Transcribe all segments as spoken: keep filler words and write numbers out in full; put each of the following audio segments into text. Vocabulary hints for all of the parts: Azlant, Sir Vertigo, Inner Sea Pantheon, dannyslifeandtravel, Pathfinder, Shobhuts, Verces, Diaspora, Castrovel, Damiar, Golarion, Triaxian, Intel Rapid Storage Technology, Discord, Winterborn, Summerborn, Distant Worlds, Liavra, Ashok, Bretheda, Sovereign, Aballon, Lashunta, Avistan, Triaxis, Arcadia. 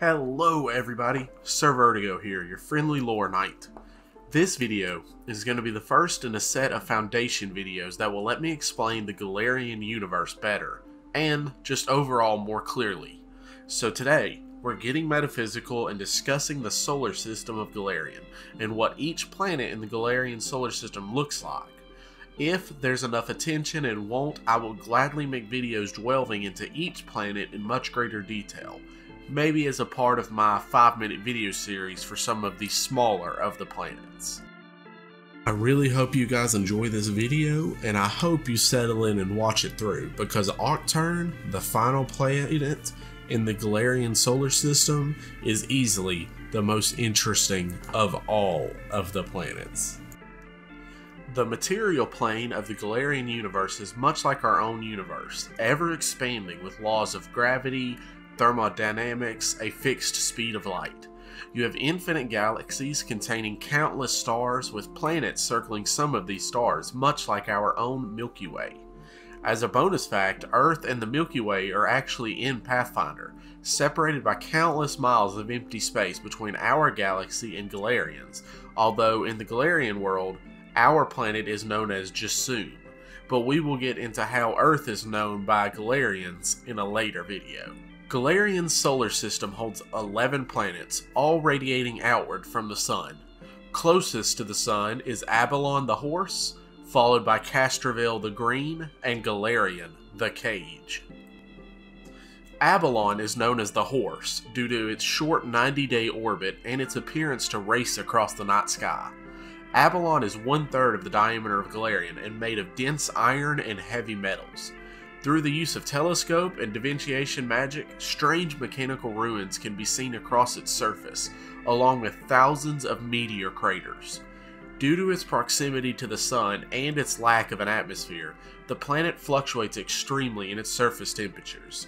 Hello everybody, Sir Vertigo here, your friendly lore knight. This video is going to be the first in a set of foundation videos that will let me explain the Golarion universe better, and just overall more clearly. So today, we're getting metaphysical and discussing the solar system of Golarion, and what each planet in the Golarion solar system looks like. If there's enough attention and want, I will gladly make videos delving into each planet in much greater detail. Maybe as a part of my five minute video series for some of the smaller of the planets. I really hope you guys enjoy this video, and I hope you settle in and watch it through, because Octurne, the final planet in the Golarion solar system, is easily the most interesting of all of the planets. The material plane of the Golarion universe is much like our own universe, ever expanding with laws of gravity, thermodynamics, a fixed speed of light. You have infinite galaxies containing countless stars, with planets circling some of these stars, much like our own Milky Way. As a bonus fact, Earth and the Milky Way are actually in Pathfinder, separated by countless miles of empty space between our galaxy and Golarion's, although in the Golarion world, our planet is known as Jasoom, but we will get into how Earth is known by Golarions in a later video. Golarion's solar system holds eleven planets, all radiating outward from the sun. Closest to the sun is Aballon the Horse, followed by Castroville the Green, and Golarion the Cage. Aballon is known as the Horse due to its short ninety day orbit and its appearance to race across the night sky. Aballon is one third of the diameter of Golarion and made of dense iron and heavy metals. Through the use of telescope and differentiation magic, strange mechanical ruins can be seen across its surface, along with thousands of meteor craters. Due to its proximity to the sun and its lack of an atmosphere, the planet fluctuates extremely in its surface temperatures.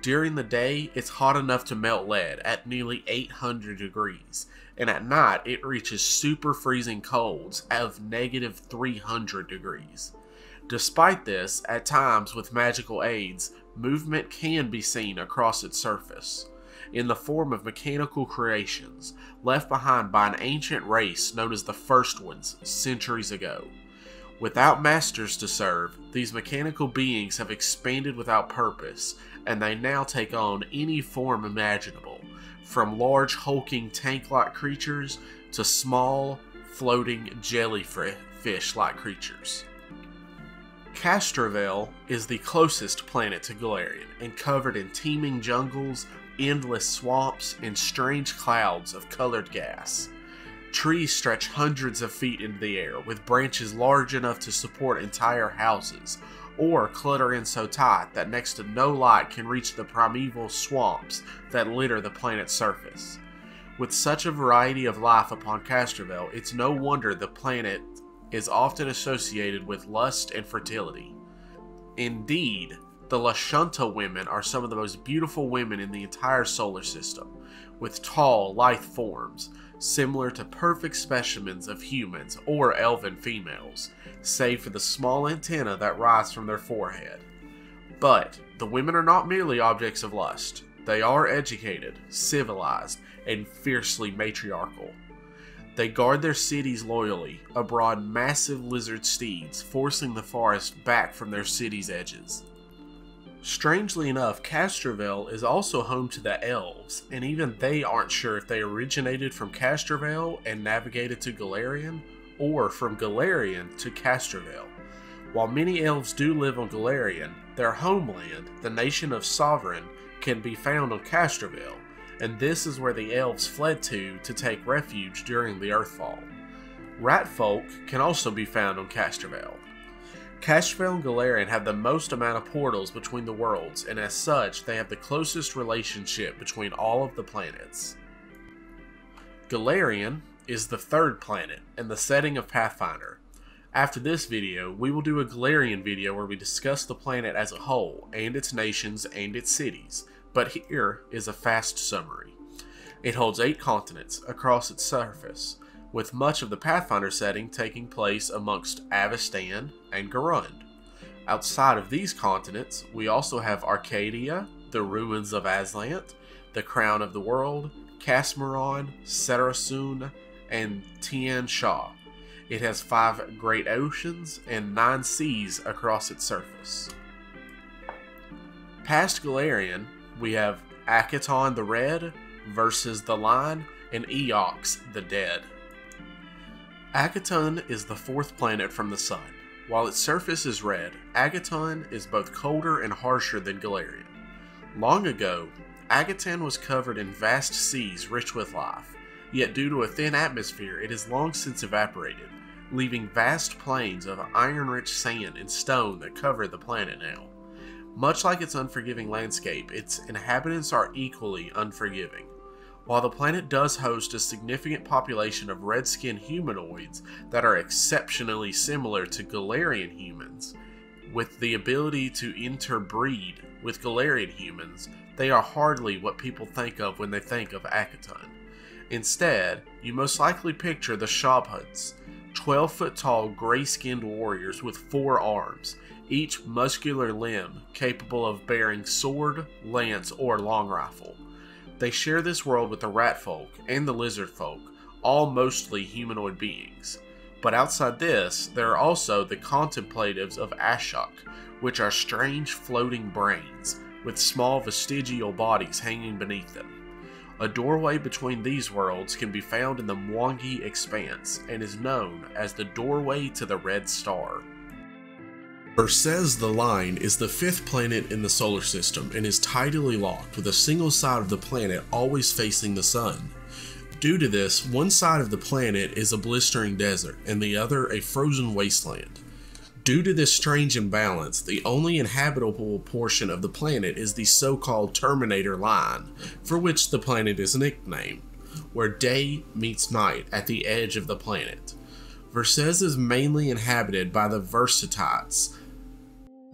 During the day, it's hot enough to melt lead at nearly eight hundred degrees, and at night it reaches super freezing colds of negative three hundred degrees. Despite this, at times with magical aids, movement can be seen across its surface, in the form of mechanical creations, left behind by an ancient race known as the First Ones centuries ago. Without masters to serve, these mechanical beings have expanded without purpose, and they now take on any form imaginable, from large hulking tank-like creatures to small, floating jellyfish-like creatures. Castrovel is the closest planet to Golarion, and covered in teeming jungles, endless swamps, and strange clouds of colored gas. Trees stretch hundreds of feet into the air, with branches large enough to support entire houses, or clutter in so tight that next to no light can reach the primeval swamps that litter the planet's surface. With such a variety of life upon Castrovel, it's no wonder the planet is often associated with lust and fertility. Indeed, the Lashunta women are some of the most beautiful women in the entire solar system, with tall, lithe forms, similar to perfect specimens of humans or elven females, save for the small antennae that rise from their forehead. But the women are not merely objects of lust. They are educated, civilized, and fiercely matriarchal. They guard their cities loyally, abroad massive lizard steeds, forcing the forest back from their city's edges. Strangely enough, Castrovel is also home to the elves, and even they aren't sure if they originated from Castrovel and navigated to Golarion, or from Golarion to Castrovel. While many elves do live on Golarion, their homeland, the nation of Sovereign, can be found on Castrovel, and this is where the elves fled to to take refuge during the Earthfall. Ratfolk can also be found on Castrovel. Castrovel and Golarion have the most amount of portals between the worlds, and as such, they have the closest relationship between all of the planets. Golarion is the third planet, and the setting of Pathfinder. After this video, we will do a Golarion video where we discuss the planet as a whole, and its nations, and its cities. But here is a fast summary. It holds eight continents across its surface, with much of the Pathfinder setting taking place amongst Avistan and Garund. Outside of these continents, we also have Arcadia, the ruins of Azlant, the Crown of the World, Casmaron, Sarusan, and Tian Xia. It has five great oceans and nine seas across its surface. Past Golarion, we have Akiton the Red, Verces the Lion, and Eox the Dead. Akiton is the fourth planet from the sun. While its surface is red, Akiton is both colder and harsher than Golarion. Long ago, Akiton was covered in vast seas rich with life, yet due to a thin atmosphere it has long since evaporated, leaving vast plains of iron-rich sand and stone that cover the planet now. Much like its unforgiving landscape, its inhabitants are equally unforgiving. While the planet does host a significant population of red-skinned humanoids that are exceptionally similar to Golarion humans, with the ability to interbreed with Golarion humans, they are hardly what people think of when they think of Akiton. Instead, you most likely picture the Shobhuts, twelve-foot-tall gray-skinned warriors with four arms, each muscular limb capable of bearing sword, lance, or long rifle. They share this world with the rat folk and the lizard folk, all mostly humanoid beings. But outside this, there are also the contemplatives of Ashok, which are strange floating brains, with small vestigial bodies hanging beneath them. A doorway between these worlds can be found in the Mwangi Expanse and is known as the Doorway to the Red Star. Verces the Lion is the fifth planet in the solar system and is tidally locked with a single side of the planet always facing the sun. Due to this, one side of the planet is a blistering desert and the other a frozen wasteland. Due to this strange imbalance, the only inhabitable portion of the planet is the so-called Terminator Line, for which the planet is nicknamed, where day meets night at the edge of the planet. Verces is mainly inhabited by the Versetites,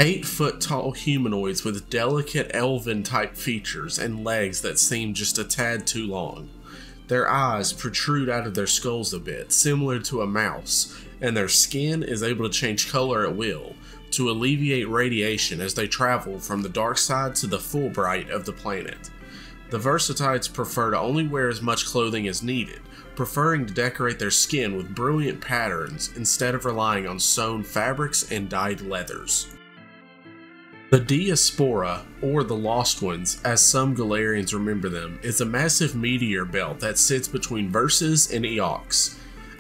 eight-foot-tall humanoids with delicate elven-type features and legs that seem just a tad too long. Their eyes protrude out of their skulls a bit, similar to a mouse, and their skin is able to change color at will to alleviate radiation as they travel from the dark side to the full bright of the planet. The Versetites prefer to only wear as much clothing as needed, preferring to decorate their skin with brilliant patterns instead of relying on sewn fabrics and dyed leathers. The Diaspora, or the Lost Ones, as some Golarions remember them, is a massive meteor belt that sits between Verces and Eox.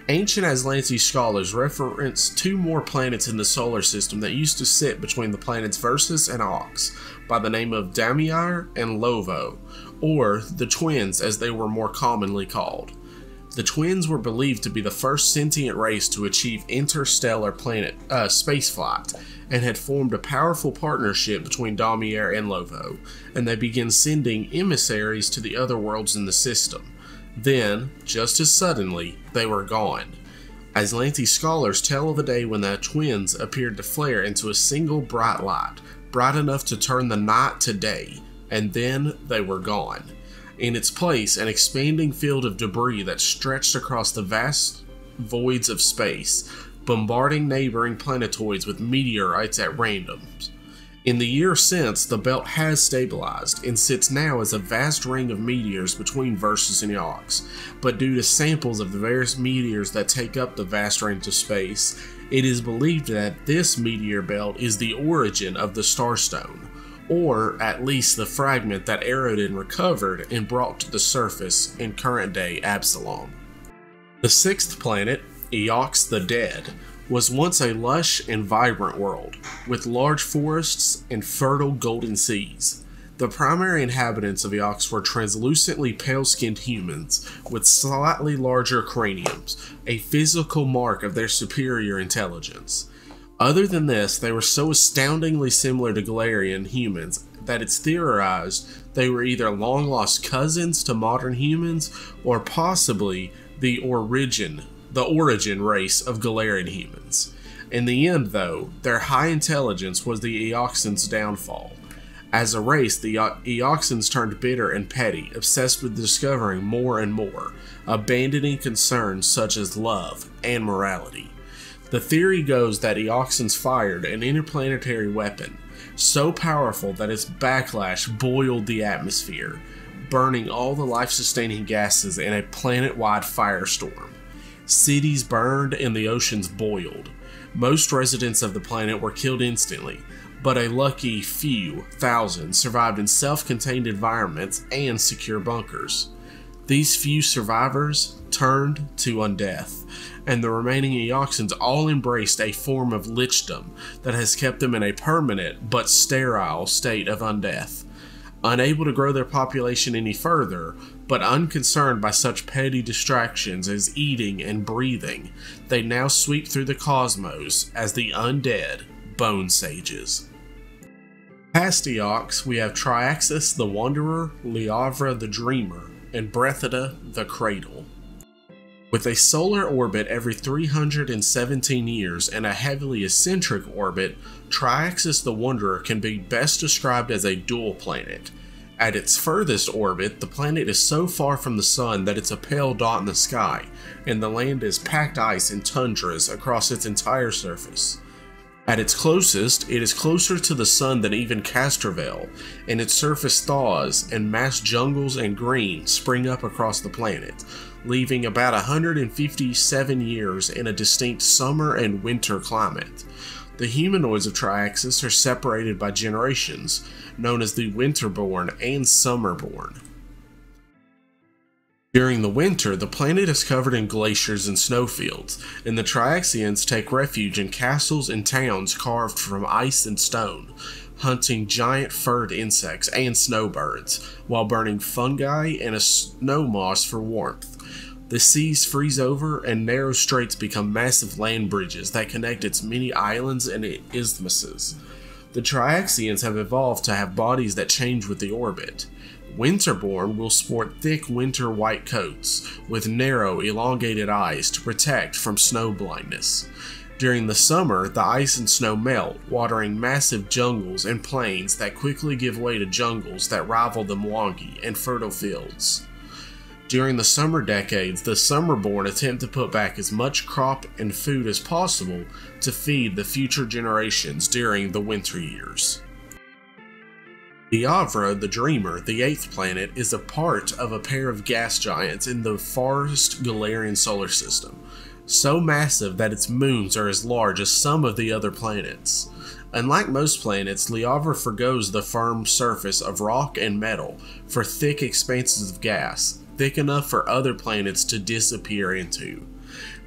Ancient Azlanti scholars reference two more planets in the solar system that used to sit between the planets Verces and Eox, by the name of Damiar and Lovo, or the Twins as they were more commonly called. The Twins were believed to be the first sentient race to achieve interstellar planet uh, spaceflight, and had formed a powerful partnership between Damiar and Lovo, and they began sending emissaries to the other worlds in the system. Then, just as suddenly, they were gone. Azlanti scholars tell of a day when the Twins appeared to flare into a single bright light, bright enough to turn the night to day, and then they were gone. In its place, an expanding field of debris that stretched across the vast voids of space, bombarding neighboring planetoids with meteorites at random. In the year since, the belt has stabilized and sits now as a vast ring of meteors between Verces and Eox, but due to samples of the various meteors that take up the vast range of space, it is believed that this meteor belt is the origin of the Starstone, or at least the fragment that Aerodin recovered and brought to the surface in current-day Absalom. The sixth planet, Eox the Dead, was once a lush and vibrant world, with large forests and fertile golden seas. The primary inhabitants of Eox were translucently pale-skinned humans with slightly larger craniums, a physical mark of their superior intelligence. Other than this, they were so astoundingly similar to Golarion humans that it's theorized they were either long-lost cousins to modern humans or possibly the origin, the origin race of Golarion humans. In the end, though, their high intelligence was the Eoxans' downfall. As a race, the Eoxans turned bitter and petty, obsessed with discovering more and more, abandoning concerns such as love and morality. The theory goes that Eoxans fired an interplanetary weapon, so powerful that its backlash boiled the atmosphere, burning all the life-sustaining gases in a planet-wide firestorm. Cities burned and the oceans boiled. Most residents of the planet were killed instantly, but a lucky few thousand survived in self-contained environments and secure bunkers. These few survivors turned to undeath, and the remaining Eoxans all embraced a form of lichdom that has kept them in a permanent but sterile state of undeath. Unable to grow their population any further, but unconcerned by such petty distractions as eating and breathing, they now sweep through the cosmos as the undead Bone Sages. Past Eox, we have Triaxis the Wanderer, Liavra the Dreamer, and Bretheda the Cradle. With a solar orbit every three hundred seventeen years and a heavily eccentric orbit, Triaxis the Wanderer can be best described as a dual planet. At its furthest orbit, the planet is so far from the sun that it's a pale dot in the sky, and the land is packed ice and tundras across its entire surface. At its closest, it is closer to the sun than even Castrovel, and its surface thaws and mass jungles and green spring up across the planet, leaving about one hundred fifty-seven years in a distinct summer and winter climate. The humanoids of Triaxis are separated by generations, known as the Winterborn and Summerborn. During the winter, the planet is covered in glaciers and snowfields, and the Triaxians take refuge in castles and towns carved from ice and stone, hunting giant furred insects and snowbirds, while burning fungi and a snow moss for warmth. The seas freeze over, and narrow straits become massive land bridges that connect its many islands and isthmuses. The Triaxians have evolved to have bodies that change with the orbit. Winterborn will sport thick winter white coats with narrow, elongated eyes to protect from snow blindness. During the summer, the ice and snow melt, watering massive jungles and plains that quickly give way to jungles that rival the Mwangi and fertile fields. During the summer decades, the Summerborn attempt to put back as much crop and food as possible to feed the future generations during the winter years. Liavra, the Dreamer, the eighth planet, is a part of a pair of gas giants in the farthest Golarion solar system, so massive that its moons are as large as some of the other planets. Unlike most planets, Liavra forgoes the firm surface of rock and metal for thick expanses of gas, thick enough for other planets to disappear into.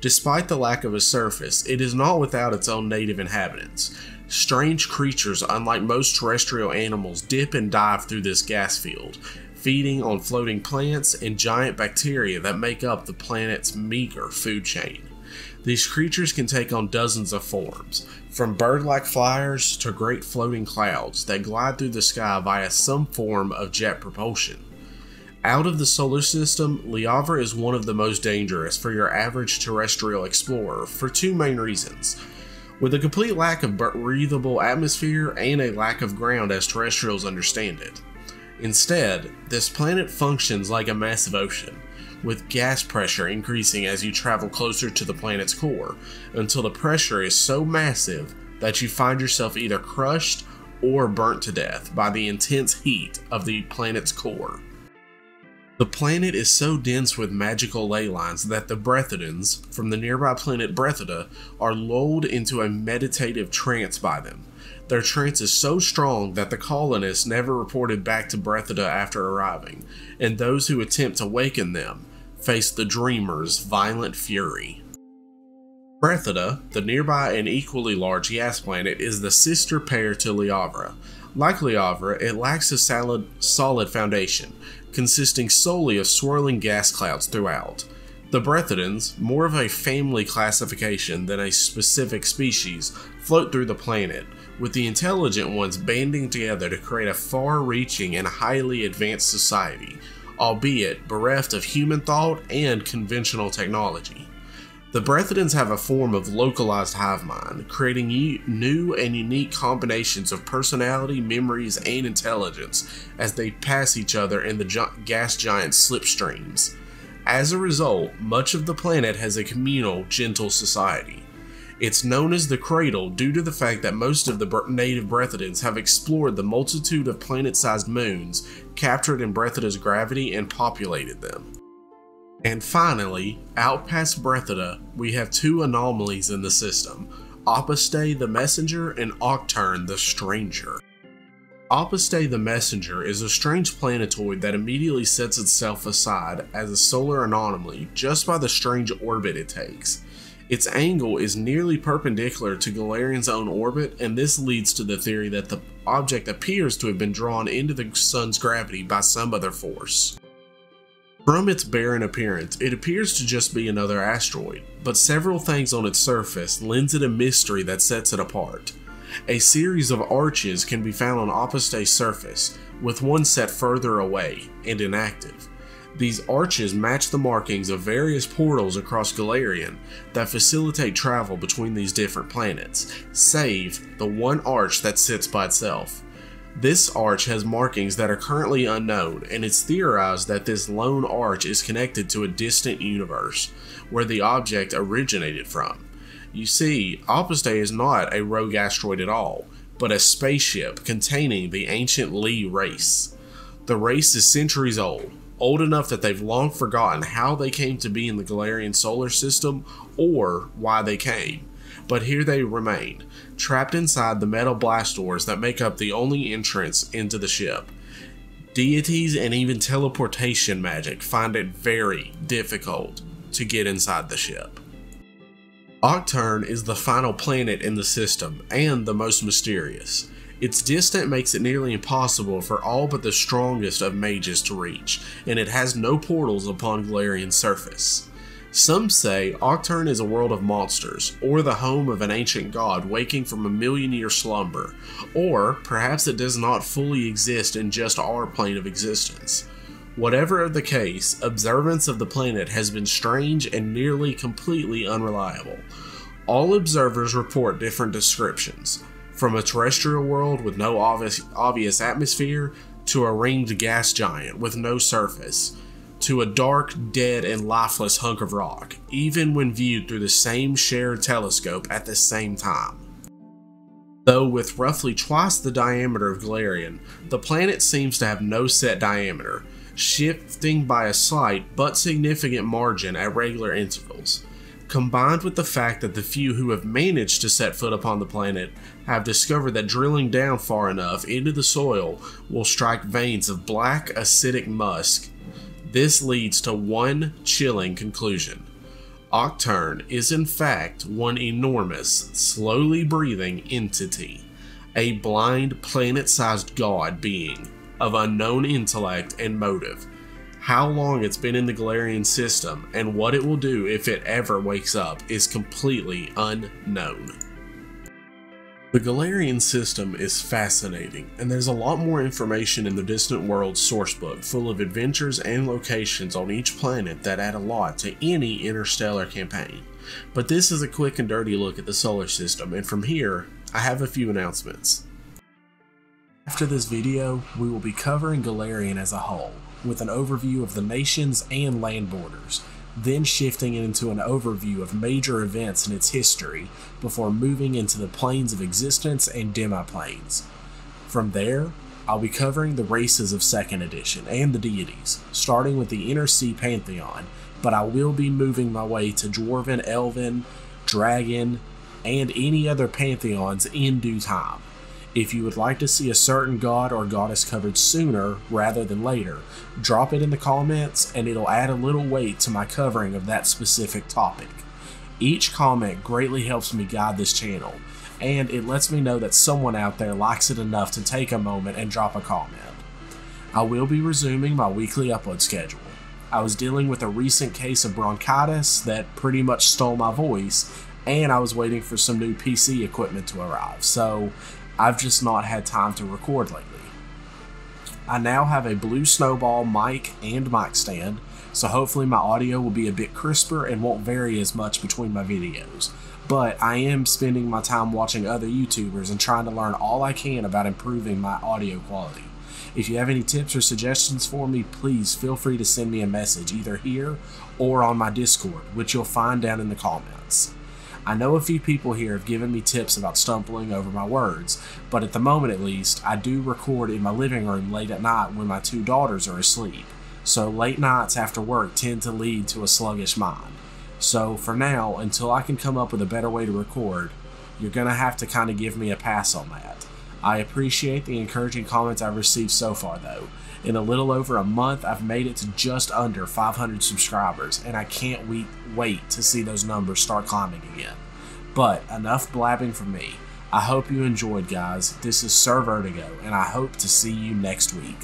Despite the lack of a surface, it is not without its own native inhabitants. Strange creatures, unlike most terrestrial animals, dip and dive through this gas field, feeding on floating plants and giant bacteria that make up the planet's meager food chain. These creatures can take on dozens of forms, from bird-like flyers to great floating clouds that glide through the sky via some form of jet propulsion. Out of the solar system, Liavra is one of the most dangerous for your average terrestrial explorer for two main reasons. With a complete lack of breathable atmosphere and a lack of ground as terrestrials understand it. Instead, this planet functions like a massive ocean, with gas pressure increasing as you travel closer to the planet's core, until the pressure is so massive that you find yourself either crushed or burnt to death by the intense heat of the planet's core. The planet is so dense with magical ley lines that the Brethedans, from the nearby planet Bretheda, are lulled into a meditative trance by them. Their trance is so strong that the colonists never reported back to Bretheda after arriving, and those who attempt to waken them face the Dreamer's violent fury. Bretheda, the nearby and equally large gas planet, is the sister pair to Liavra. Like Liavra, it lacks a solid foundation, consisting solely of swirling gas clouds throughout. The Brethedans, more of a family classification than a specific species, float through the planet, with the intelligent ones banding together to create a far-reaching and highly advanced society, albeit bereft of human thought and conventional technology. The Brethedans have a form of localized hive mind, creating new and unique combinations of personality, memories, and intelligence as they pass each other in the gi gas giant's slipstreams. As a result, much of the planet has a communal, gentle society. It's known as the Cradle due to the fact that most of the native Brethedans have explored the multitude of planet-sized moons captured in Bretheda's gravity and populated them. And finally, out past Bretheda, we have two anomalies in the system, Opaste the Messenger and Octurne the Stranger. Opaste the Messenger is a strange planetoid that immediately sets itself aside as a solar anomaly just by the strange orbit it takes. Its angle is nearly perpendicular to Golarion's own orbit, and this leads to the theory that the object appears to have been drawn into the sun's gravity by some other force. From its barren appearance, it appears to just be another asteroid, but several things on its surface lends it a mystery that sets it apart. A series of arches can be found on Opaste's surface, with one set further away and inactive. These arches match the markings of various portals across Golarion that facilitate travel between these different planets, save the one arch that sits by itself. This arch has markings that are currently unknown, and it's theorized that this lone arch is connected to a distant universe, where the object originated from. You see, Opaste is not a rogue asteroid at all, but a spaceship containing the ancient Li race. The race is centuries old, old enough that they've long forgotten how they came to be in the Golarion solar system or why they came. But here they remain, trapped inside the metal blast doors that make up the only entrance into the ship. Deities and even teleportation magic find it very difficult to get inside the ship. Octurne is the final planet in the system and the most mysterious. Its distance makes it nearly impossible for all but the strongest of mages to reach, and it has no portals upon Golarion's surface. Some say Octurne is a world of monsters, or the home of an ancient god waking from a million-year slumber, or perhaps it does not fully exist in just our plane of existence. Whatever the case, observance of the planet has been strange and nearly completely unreliable. All observers report different descriptions, from a terrestrial world with no obvious, obvious atmosphere, to a ringed gas giant with no surface, to a dark, dead, and lifeless hunk of rock, even when viewed through the same shared telescope at the same time. Though with roughly twice the diameter of Golarion, the planet seems to have no set diameter, shifting by a slight but significant margin at regular intervals, combined with the fact that the few who have managed to set foot upon the planet have discovered that drilling down far enough into the soil will strike veins of black, acidic musk. This leads to one chilling conclusion. Octurne is in fact one enormous, slowly breathing entity, a blind, planet-sized god being of unknown intellect and motive. How long it's been in the Golarion system and what it will do if it ever wakes up is completely unknown. The Golarion system is fascinating, and there's a lot more information in the Distant Worlds sourcebook full of adventures and locations on each planet that add a lot to any interstellar campaign. But this is a quick and dirty look at the solar system, and from here, I have a few announcements. After this video, we will be covering Golarion as a whole, with an overview of the nations and land borders, then shifting into an overview of major events in its history before moving into the planes of existence and demiplanes. From there, I'll be covering the races of second edition and the deities, starting with the Inner Sea Pantheon, but I will be moving my way to Dwarven, Elven, Dragon, and any other pantheons in due time. If you would like to see a certain god or goddess covered sooner rather than later, drop it in the comments and it'll add a little weight to my covering of that specific topic. Each comment greatly helps me guide this channel, and it lets me know that someone out there likes it enough to take a moment and drop a comment. I will be resuming my weekly upload schedule. I was dealing with a recent case of bronchitis that pretty much stole my voice, and I was waiting for some new P C equipment to arrive, so I've just not had time to record lately. I now have a Blue Snowball mic and mic stand, so hopefully my audio will be a bit crisper and won't vary as much between my videos, but I am spending my time watching other YouTubers and trying to learn all I can about improving my audio quality. If you have any tips or suggestions for me, please feel free to send me a message either here or on my Discord, which you'll find down in the comments. I know a few people here have given me tips about stumbling over my words, but at the moment at least, I do record in my living room late at night when my two daughters are asleep, so late nights after work tend to lead to a sluggish mind. So for now, until I can come up with a better way to record, you're gonna have to kind of give me a pass on that. I appreciate the encouraging comments I've received so far though. In a little over a month, I've made it to just under five hundred subscribers, and I can't we wait to see those numbers start climbing again. But enough blabbing from me. I hope you enjoyed, guys. This is Sir Vertigo, and I hope to see you next week.